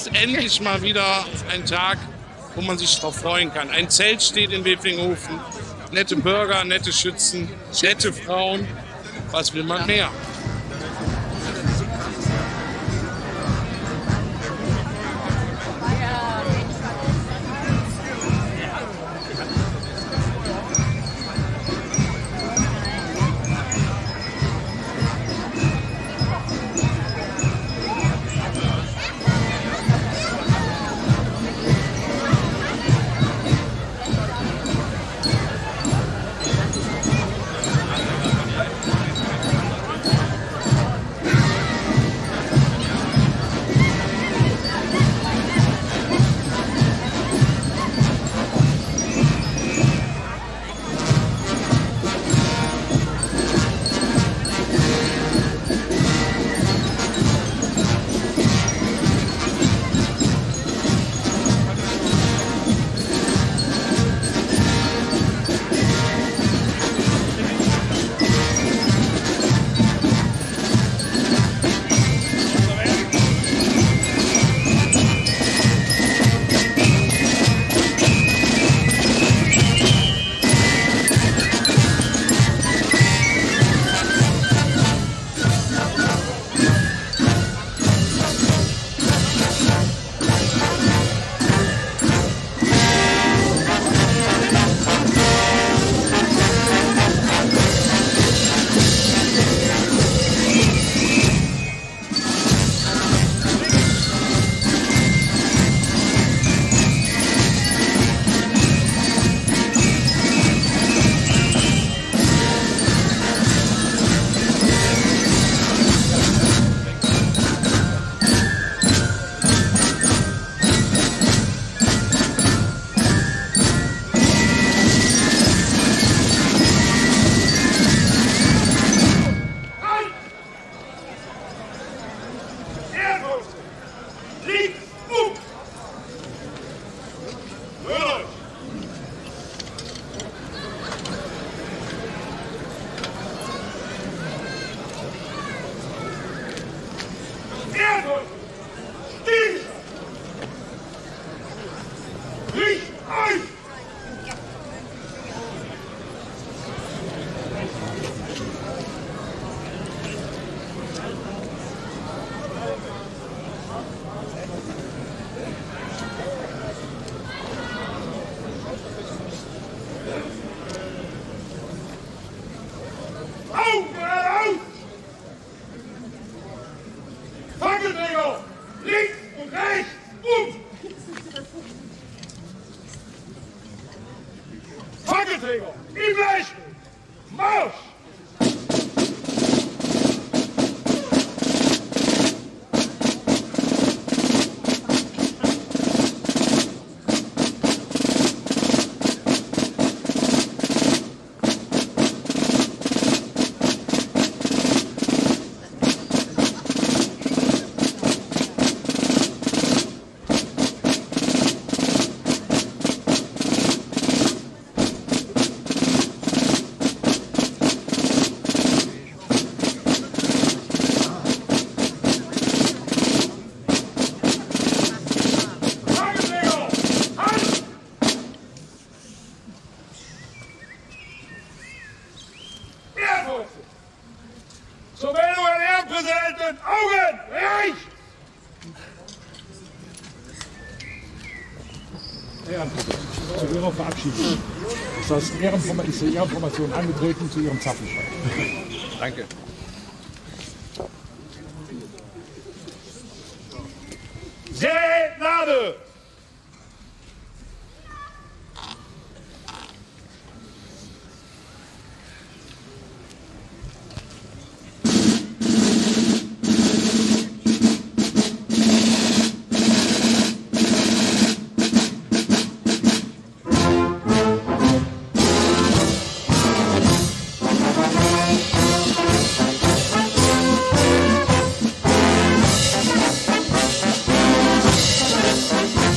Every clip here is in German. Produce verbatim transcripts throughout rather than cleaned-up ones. ist endlich mal wieder ein Tag, wo man sich drauf freuen kann. Ein Zelt steht in Befinghofen, nette Bürger, nette Schützen, nette Frauen. Was will man mehr? Das heißt, Ehrenformation ist zur Ehrenformation angetreten zu Ihrem Zapfenstreich. Danke. Serenade! We'll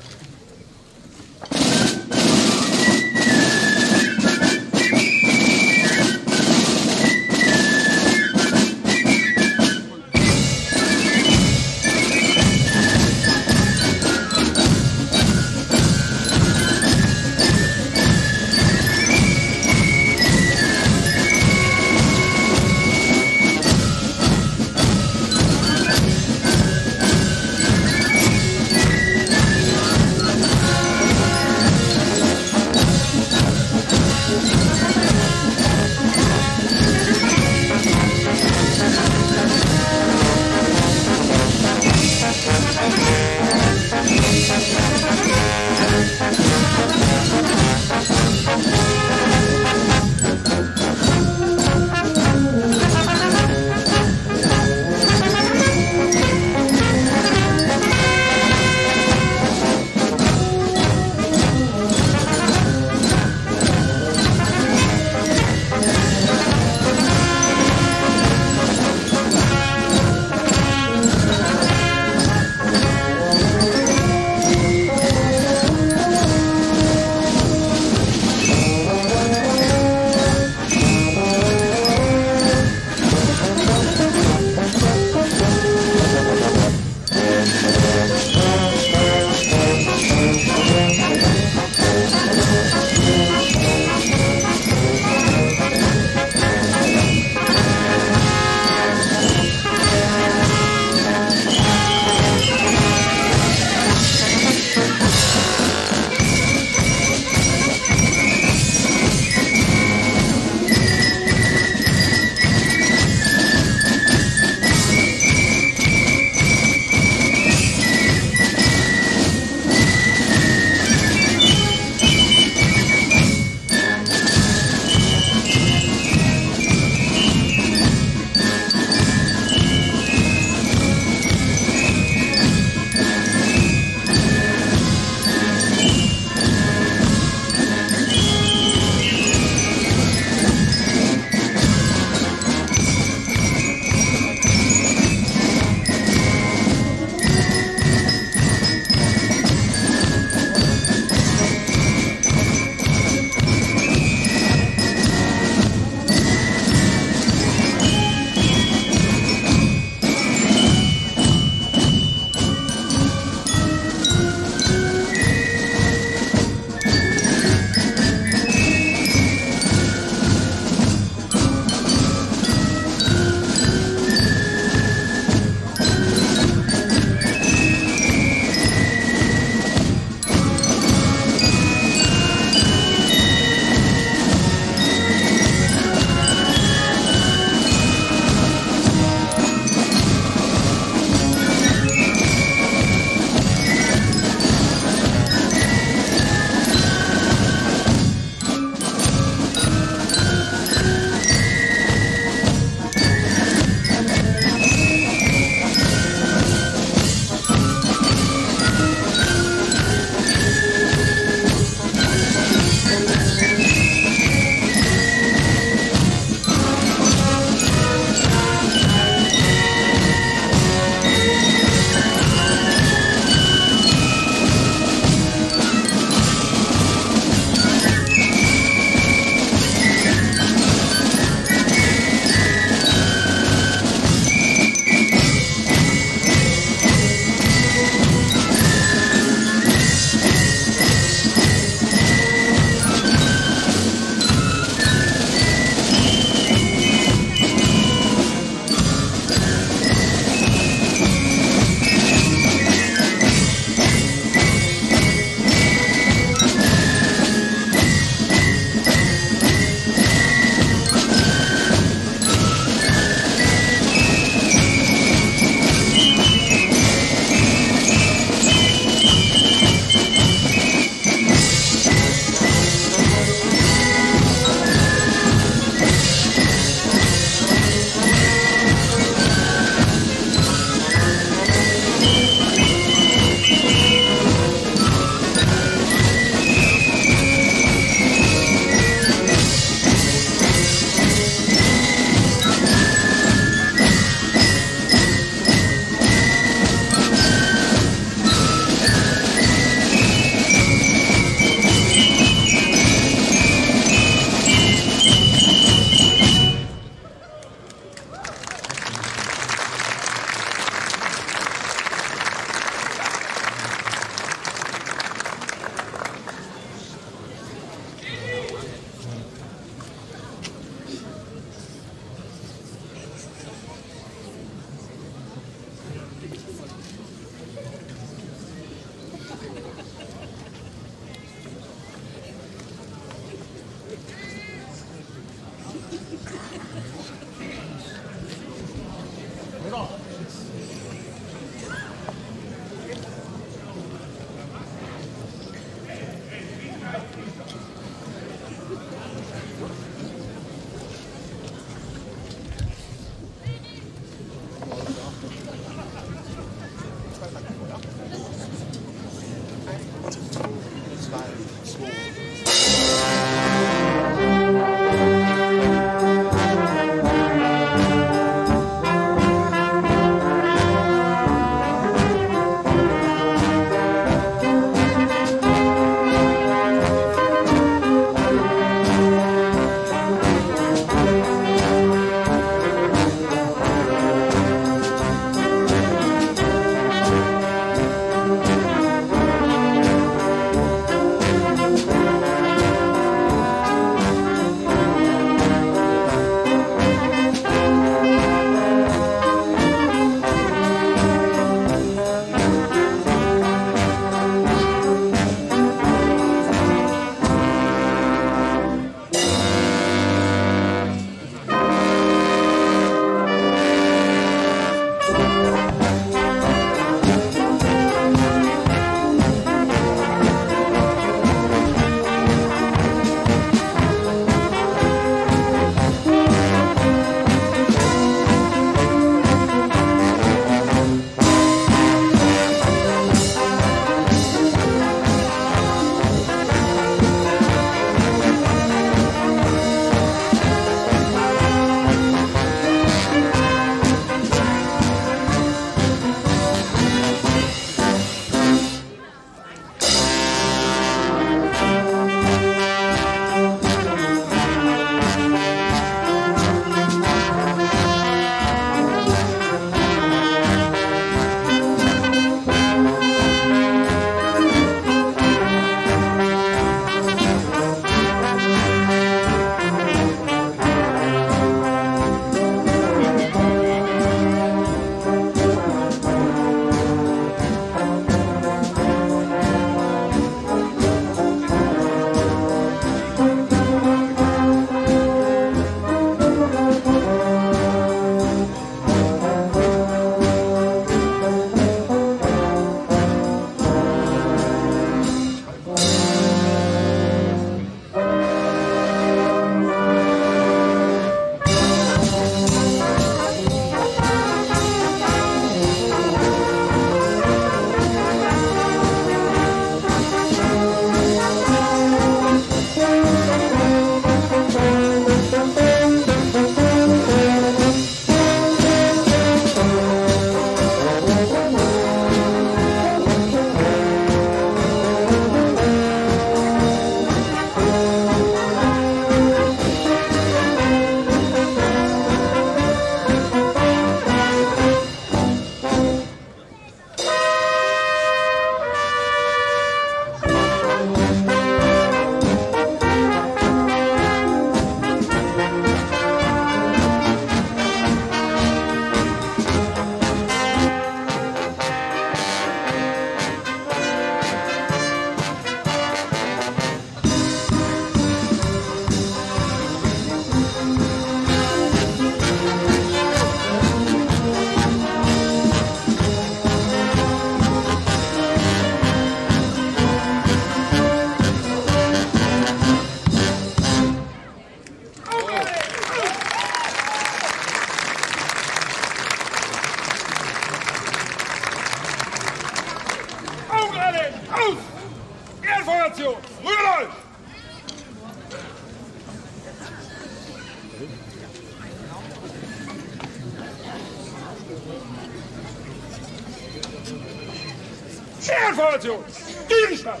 Fehlformation! Gegenstand!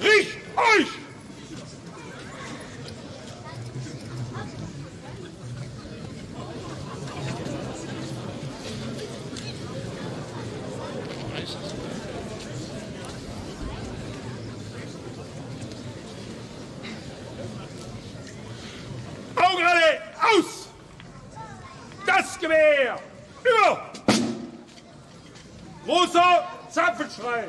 Richt euch! Augen alle aus! Das Gewehr! Über! Grosser Zapfenstreich!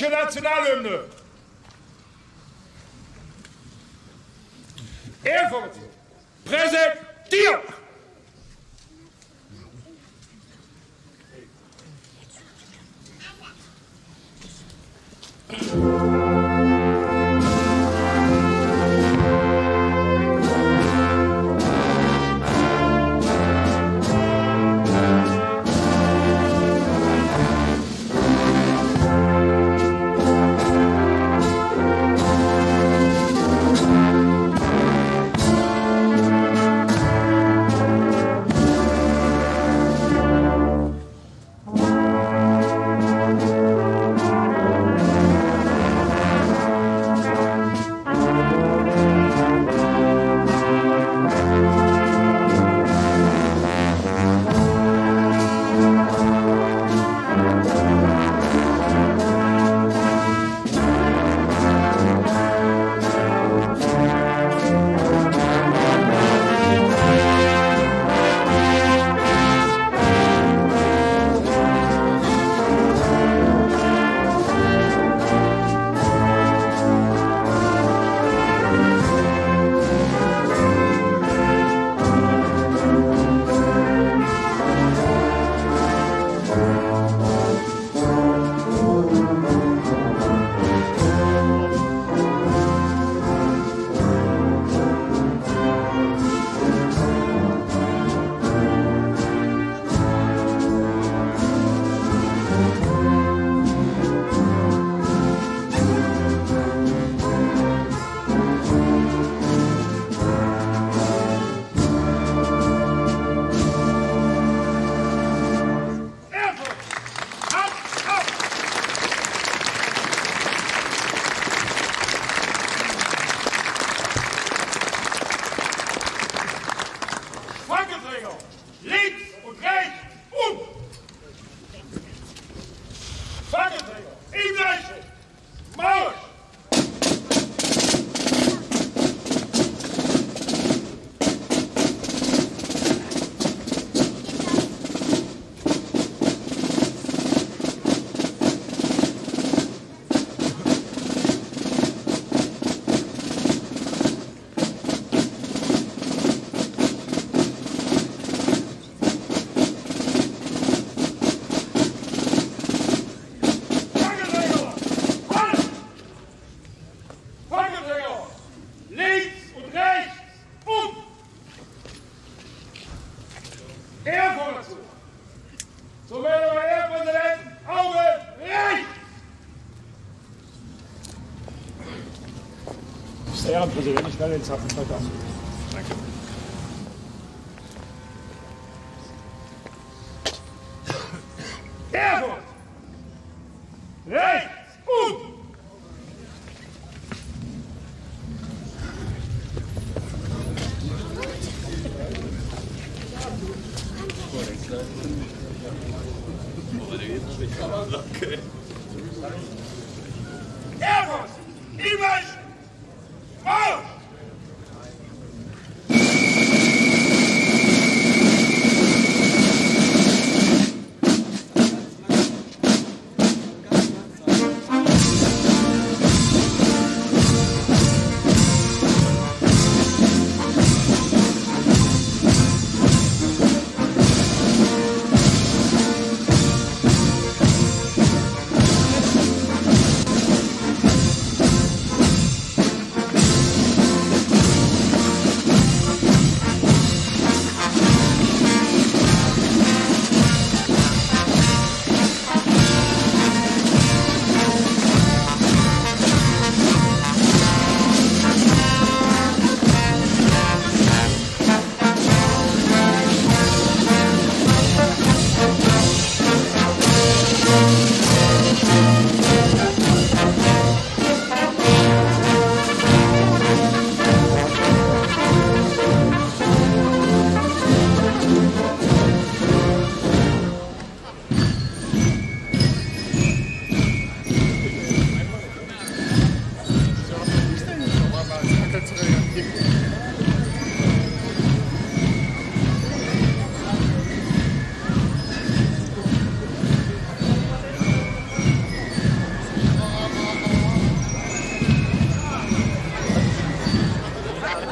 griechische Nationalhymne. Ehrformation. Präsentiert. Herr Präsident, ich werde den Zapfenstreich ausrufen. Danke. Ehrfurcht! Rechts! Und! Ehrfurcht! Immer!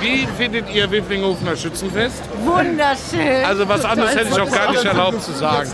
Wie findet ihr Wifflinghofener Schützenfest? Wunderschön. Also was anderes hätte ich auch gar nicht erlaubt zu sagen.